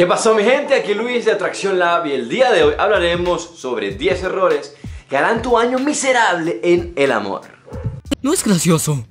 ¿Qué pasó, mi gente? Aquí Luis de Atracción Lab y el día de hoy hablaremos sobre 10 errores que harán tu año miserable en el amor. No es gracioso.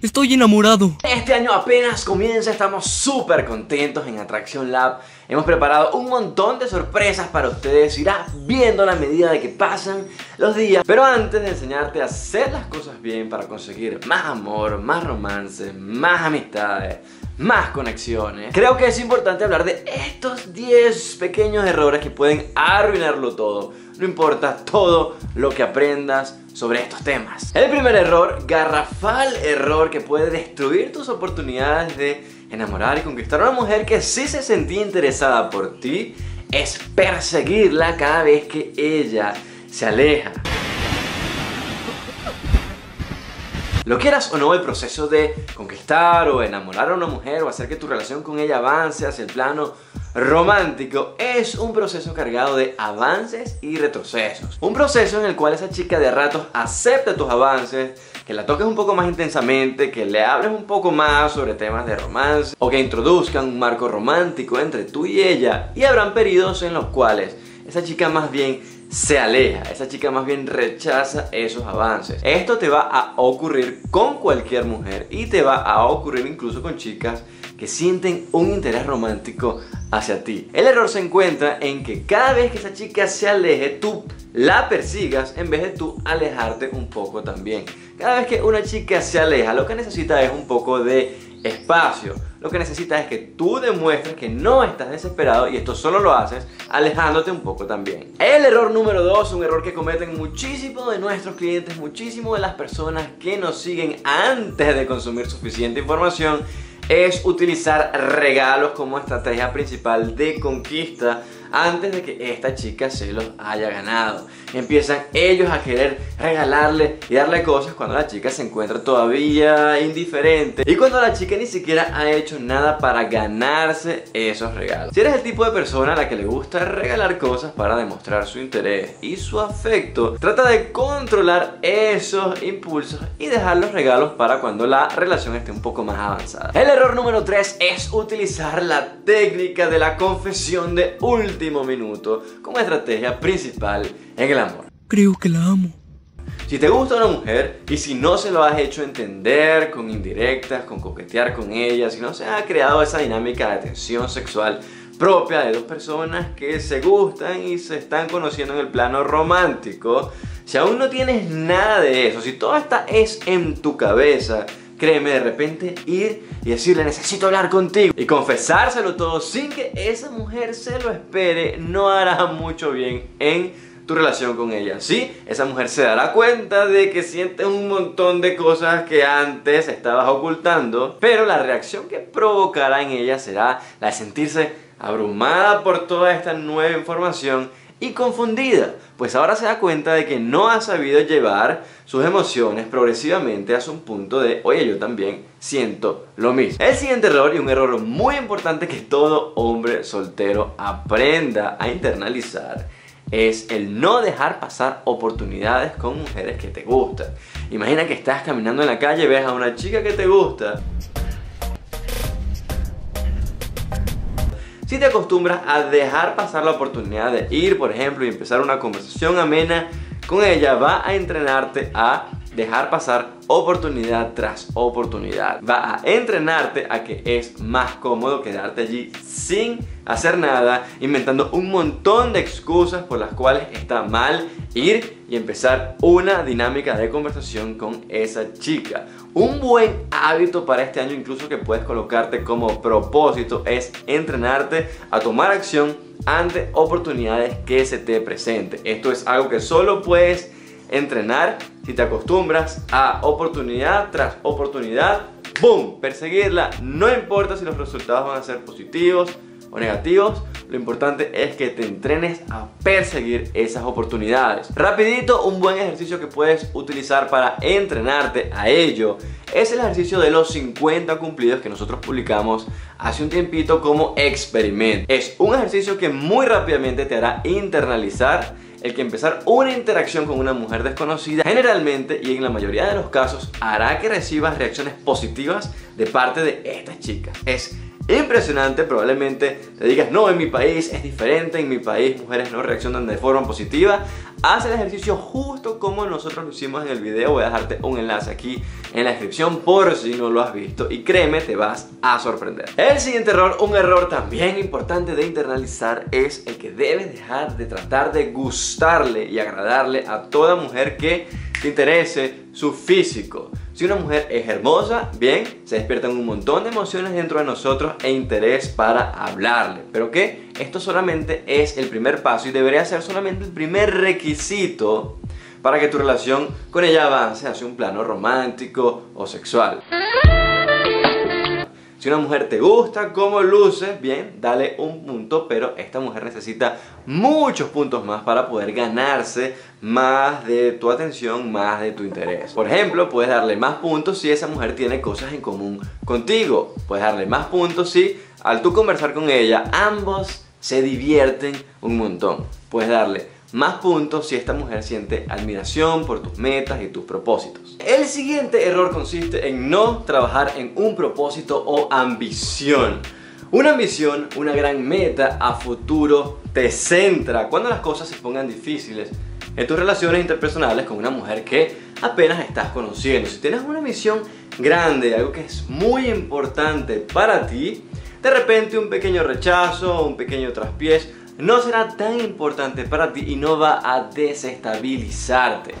Estoy enamorado. Este año apenas comienza, estamos súper contentos en Atracción Lab. Hemos preparado un montón de sorpresas para ustedes. Irás viendo la medida de que pasan los días. Pero antes de enseñarte a hacer las cosas bien para conseguir más amor, más romance, más amistades, más conexiones, creo que es importante hablar de estos 10 pequeños errores que pueden arruinarlo todo. No importa todo lo que aprendas sobre estos temas. El primer error, garrafal error que puede destruir tus oportunidades de enamorar y conquistar a una mujer que sí se sentía interesada por ti, es perseguirla cada vez que ella se aleja. Lo quieras o no, el proceso de conquistar o enamorar a una mujer o hacer que tu relación con ella avance hacia el plano romántico es un proceso cargado de avances y retrocesos. Un proceso en el cual esa chica de ratos acepta tus avances, que la toques un poco más intensamente, que le hables un poco más sobre temas de romance o que introduzcan un marco romántico entre tú y ella, y habrán periodos en los cuales esa chica más bien se aleja, esa chica más bien rechaza esos avances. Esto te va a ocurrir con cualquier mujer y te va a ocurrir incluso con chicas que sienten un interés romántico hacia ti. El error se encuentra en que cada vez que esa chica se aleje, tú la persigas en vez de tú alejarte un poco también. Cada vez que una chica se aleja, lo que necesita es un poco de espacio. Lo que necesitas es que tú demuestres que no estás desesperado, y esto solo lo haces alejándote un poco también. El error número 2, un error que cometen muchísimo de nuestros clientes, muchísimo de las personas que nos siguen antes de consumir suficiente información, es utilizar regalos como estrategia principal de conquista antes de que esta chica se los haya ganado. Empiezan ellos a querer regalarle y darle cosas cuando la chica se encuentra todavía indiferente y cuando la chica ni siquiera ha hecho nada para ganarse esos regalos. Si eres el tipo de persona a la que le gusta regalar cosas para demostrar su interés y su afecto, trata de controlar esos impulsos y dejar los regalos para cuando la relación esté un poco más avanzada. El error número 3 es utilizar la técnica de la confesión de último minuto como estrategia principal en el amor. Creo que la amo. Si te gusta una mujer y si no se lo has hecho entender con indirectas, con coquetear con ella, si no se ha creado esa dinámica de tensión sexual propia de dos personas que se gustan y se están conociendo en el plano romántico, si aún no tienes nada de eso, si todo está es en tu cabeza, créeme, de repente ir y decirle necesito hablar contigo y confesárselo todo sin que esa mujer se lo espere, no hará mucho bien en tu relación con ella. Sí, esa mujer se dará cuenta de que sientes un montón de cosas que antes estabas ocultando, pero la reacción que provocará en ella será la de sentirse abrumada por toda esta nueva información y confundida, pues ahora se da cuenta de que no ha sabido llevar sus emociones progresivamente a un punto de, oye, yo también siento lo mismo. El siguiente error, y un error muy importante que todo hombre soltero aprenda a internalizar, es el no dejar pasar oportunidades con mujeres que te gustan. Imagina que estás caminando en la calle y ves a una chica que te gusta. Si te acostumbras a dejar pasar la oportunidad de ir, por ejemplo, y empezar una conversación amena con ella, va a entrenarte a dejar pasar oportunidad tras oportunidad. Va a entrenarte a que es más cómodo quedarte allí sin hacer nada, inventando un montón de excusas por las cuales está mal ir y empezar una dinámica de conversación con esa chica. Un buen hábito para este año, incluso que puedes colocarte como propósito, es entrenarte a tomar acción ante oportunidades que se te presenten. Esto es algo que solo puedes entrenar si te acostumbras a oportunidad tras oportunidad, ¡boom!, perseguirla. No importa si los resultados van a ser positivos o negativos, lo importante es que te entrenes a perseguir esas oportunidades. Rapidito, un buen ejercicio que puedes utilizar para entrenarte a ello es el ejercicio de los 50 cumplidos que nosotros publicamos hace un tiempito como experimento. Es un ejercicio que muy rápidamente te hará internalizar el que empezar una interacción con una mujer desconocida generalmente y en la mayoría de los casos hará que recibas reacciones positivas de parte de estas chicas. Es impresionante. Probablemente te digas, no, en mi país es diferente, en mi país mujeres no reaccionan de forma positiva. Haz el ejercicio justo como nosotros lo hicimos en el video. Voy a dejarte un enlace aquí en la descripción por si no lo has visto, y créeme, te vas a sorprender. El siguiente error, un error también importante de internalizar, es el que debes dejar de tratar de gustarle y agradarle a toda mujer que te interese su físico. Si una mujer es hermosa, bien, se despiertan un montón de emociones dentro de nosotros e interés para hablarle. Pero que esto solamente es el primer paso y debería ser solamente el primer requisito para que tu relación con ella avance hacia un plano romántico o sexual. Si una mujer te gusta cómo luces, bien, dale un punto, pero esta mujer necesita muchos puntos más para poder ganarse más de tu atención, más de tu interés. Por ejemplo, puedes darle más puntos si esa mujer tiene cosas en común contigo. Puedes darle más puntos si al tú conversar con ella, ambos se divierten un montón. Puedes darle más puntos si esta mujer siente admiración por tus metas y tus propósitos. El siguiente error consiste en no trabajar en un propósito o ambición. Una ambición, una gran meta a futuro, te centra cuando las cosas se pongan difíciles en tus relaciones interpersonales con una mujer que apenas estás conociendo. Si tienes una ambición grande, algo que es muy importante para ti, de repente un pequeño rechazo, un pequeño traspiés, no será tan importante para ti y no va a desestabilizarte.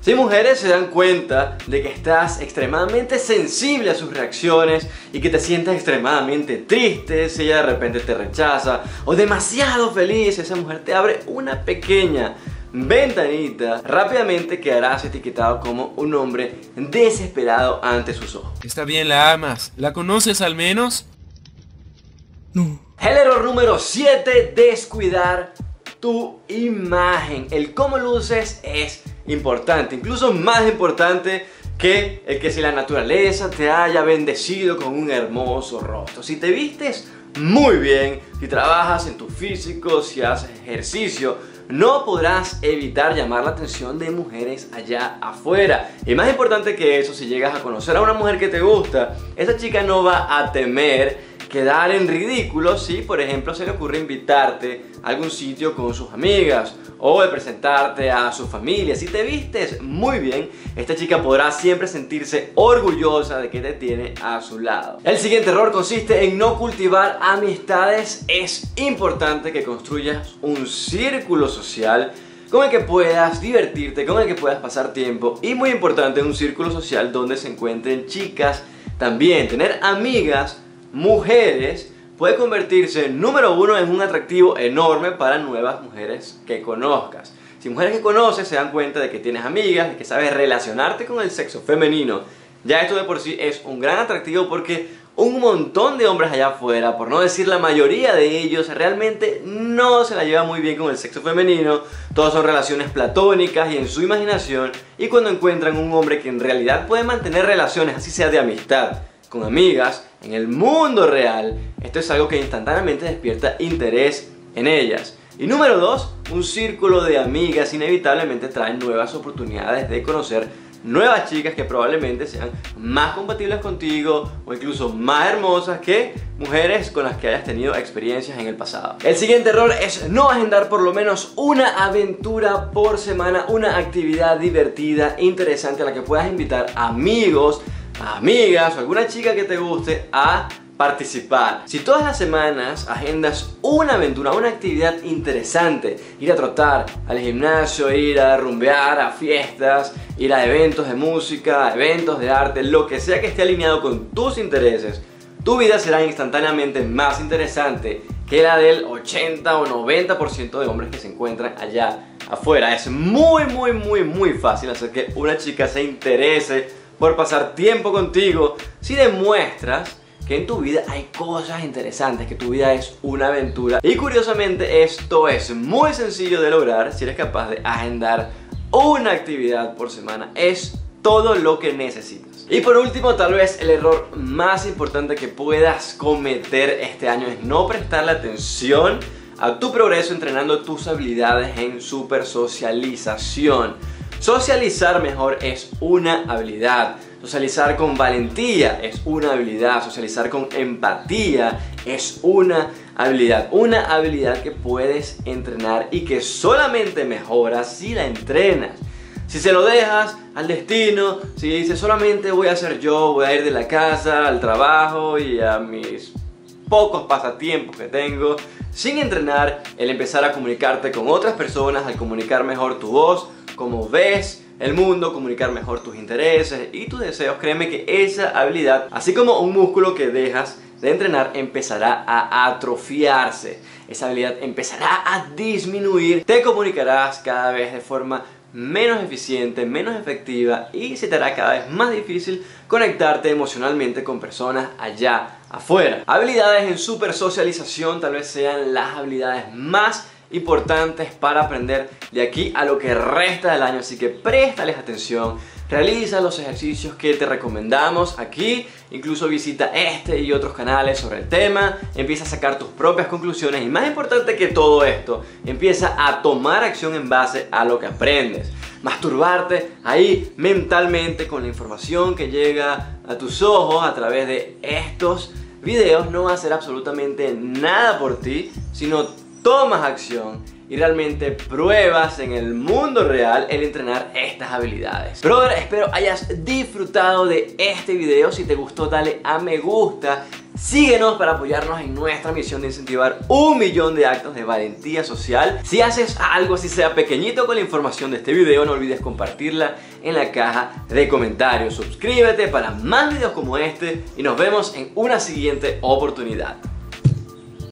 Si mujeres se dan cuenta de que estás extremadamente sensible a sus reacciones y que te sientes extremadamente triste, si ella de repente te rechaza, o demasiado feliz, esa mujer te abre una pequeña ventanita, rápidamente quedarás etiquetado como un hombre desesperado ante sus ojos. Está bien, la amas, ¿la conoces al menos? No. El error número 7, descuidar tu imagen. El cómo luces es importante, incluso más importante que el que si la naturaleza te haya bendecido con un hermoso rostro. Si te vistes muy bien, si trabajas en tu físico, si haces ejercicio, no podrás evitar llamar la atención de mujeres allá afuera. Y más importante que eso, si llegas a conocer a una mujer que te gusta, esa chica no va a temer quedar en ridículo si, por ejemplo, se le ocurre invitarte a algún sitio con sus amigas o de presentarte a su familia. Si te vistes muy bien, esta chica podrá siempre sentirse orgullosa de que te tiene a su lado. El siguiente error consiste en no cultivar amistades. Es importante que construyas un círculo social con el que puedas divertirte, con el que puedas pasar tiempo, y muy importante, un círculo social donde se encuentren chicas también. Tener amigas mujeres puede convertirse, número uno, en un atractivo enorme para nuevas mujeres que conozcas. Si mujeres que conoces se dan cuenta de que tienes amigas, de que sabes relacionarte con el sexo femenino, ya esto de por sí es un gran atractivo, porque un montón de hombres allá afuera, por no decir la mayoría de ellos, realmente no se la lleva muy bien con el sexo femenino. Todos son relaciones platónicas y en su imaginación, y cuando encuentran un hombre que en realidad puede mantener relaciones, así sea de amistad, con amigas, en el mundo real, esto es algo que instantáneamente despierta interés en ellas. Y número dos, un círculo de amigas inevitablemente trae nuevas oportunidades de conocer nuevas chicas que probablemente sean más compatibles contigo o incluso más hermosas que mujeres con las que hayas tenido experiencias en el pasado. El siguiente error es no agendar por lo menos una aventura por semana, una actividad divertida, interesante, a la que puedas invitar amigos, amigas o alguna chica que te guste a participar. Si todas las semanas agendas una aventura, una actividad interesante, ir a trotar, al gimnasio, ir a rumbear, a fiestas, ir a eventos de música, a eventos de arte, lo que sea que esté alineado con tus intereses, tu vida será instantáneamente más interesante que la del 80 o 90% de hombres que se encuentran allá afuera. Es muy fácil hacer que una chica se interese por pasar tiempo contigo si demuestras que en tu vida hay cosas interesantes, que tu vida es una aventura. Y curiosamente, esto es muy sencillo de lograr si eres capaz de agendar una actividad por semana. Es todo lo que necesitas. Y por último, tal vez el error más importante que puedas cometer este año es no prestarle atención a tu progreso entrenando tus habilidades en supersocialización. Socializar mejor es una habilidad. Socializar con valentía es una habilidad, socializar con empatía es una habilidad que puedes entrenar y que solamente mejoras si la entrenas. Si se lo dejas al destino, si dices solamente voy a ser yo, voy a ir de la casa al trabajo y a mis pocos pasatiempos que tengo, sin entrenar, el empezar a comunicarte con otras personas, al comunicar mejor tu voz, cómo ves el mundo, comunicar mejor tus intereses y tus deseos, créeme que esa habilidad, así como un músculo que dejas de entrenar, empezará a atrofiarse. Esa habilidad empezará a disminuir, te comunicarás cada vez de forma menos eficiente, menos efectiva y se te hará cada vez más difícil conectarte emocionalmente con personas allá afuera. Habilidades en super socialización tal vez sean las habilidades más importantes para aprender de aquí a lo que resta del año, así que préstales atención, realiza los ejercicios que te recomendamos aquí, incluso visita este y otros canales sobre el tema, empieza a sacar tus propias conclusiones y, más importante que todo esto, empieza a tomar acción en base a lo que aprendes. Masturbarte ahí mentalmente con la información que llega a tus ojos a través de estos videos no va a hacer absolutamente nada por ti, sino tomas acción y realmente pruebas en el mundo real el entrenar estas habilidades. Brother, espero hayas disfrutado de este video. Si te gustó, dale a me gusta. Síguenos para apoyarnos en nuestra misión de incentivar 1 millón de actos de valentía social. Si haces algo, así sea pequeñito, con la información de este video, no olvides compartirla en la caja de comentarios. Suscríbete para más videos como este y nos vemos en una siguiente oportunidad.